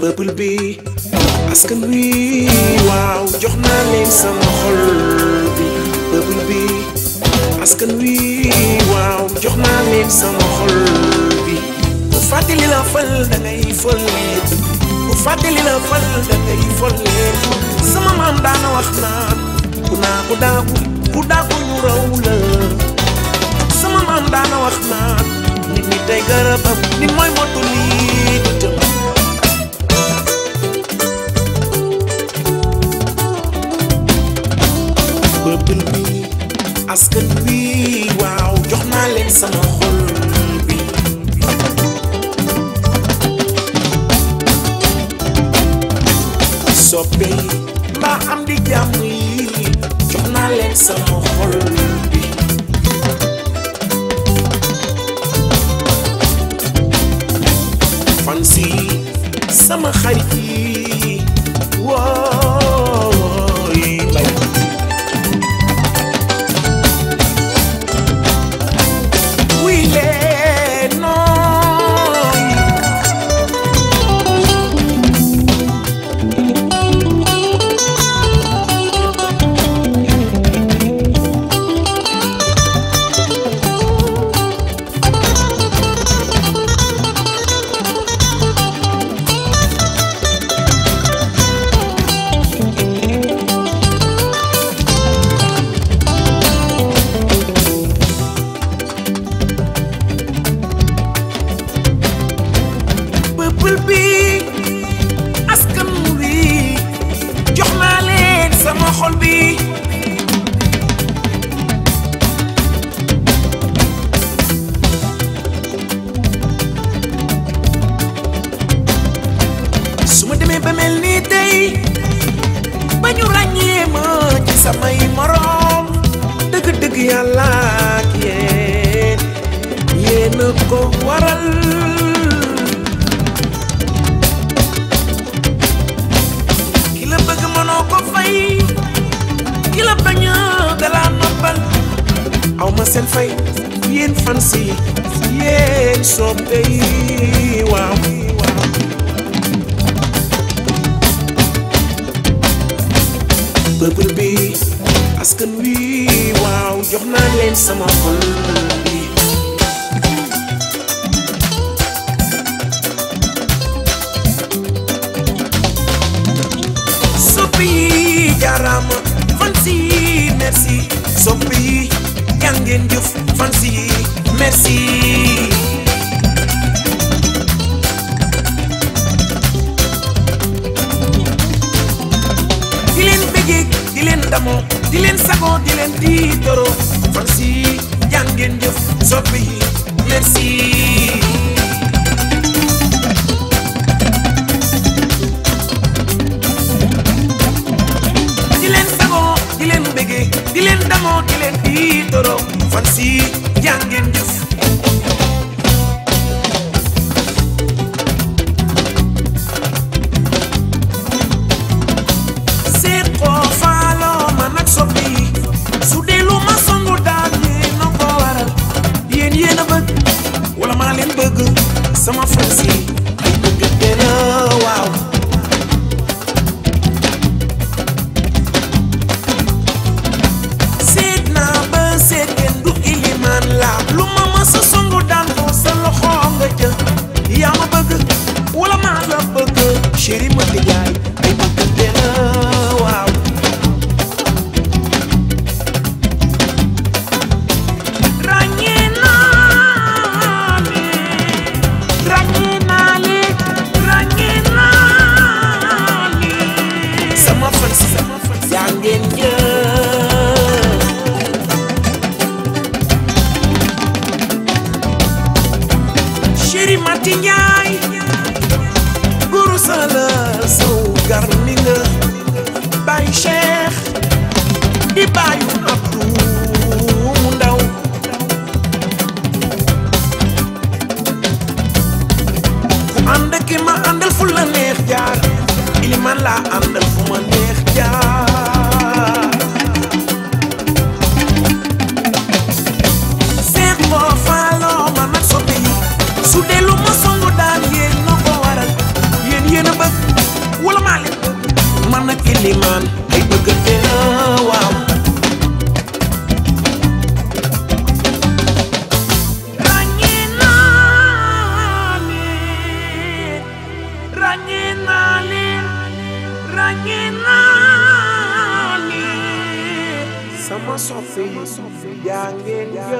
peuple bi askan wi waaw jox naa leen sama xol bi peuple bi askan wi waaw jox naa leen sama xol bi ku fàttali la fal da ngay fol ku fàttali la fal da ngay fol sama maam daana wax naan ku naa ku daagu ku daagu ñu raw la sama maam daana wax naan nit ñi tey garabam ni mooy motu lii peuple bi askan bi waaw jox naa leen sama xol bi soppe yi mbaa am di jàmm yi jox naa leen sama xol bi fansi sama xarit yi na bës wala maa leen man ak ilimaan ay bëggante waaw ràññi naa leen sama soppe yaa ngeen